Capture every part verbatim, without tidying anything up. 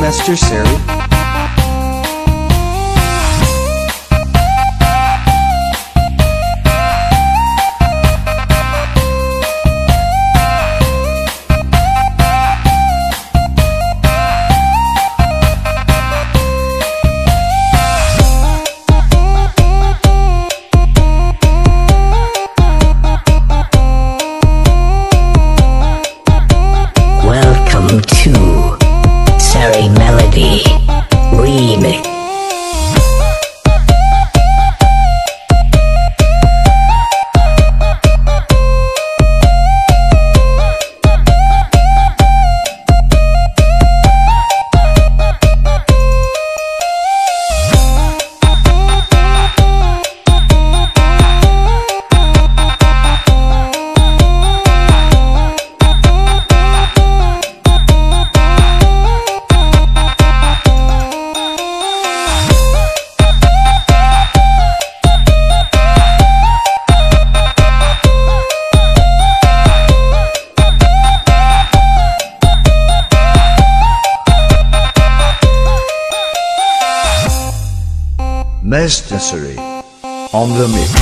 Master Sari. Master Sari on the mix.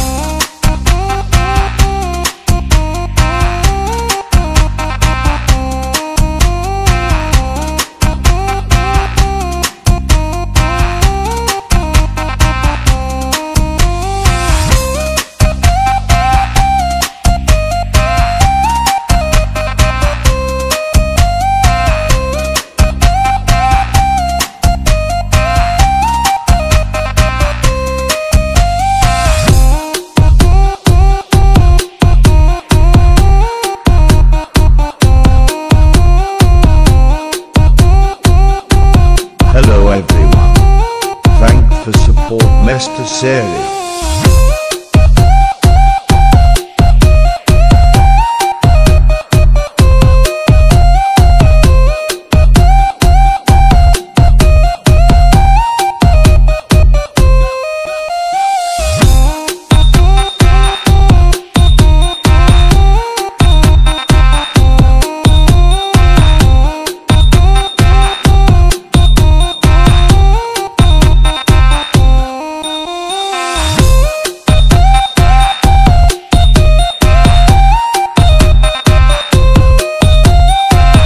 For support Master Sari.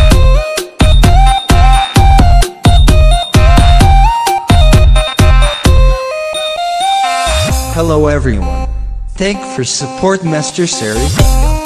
Hello everyone. Thank for support Master Sari.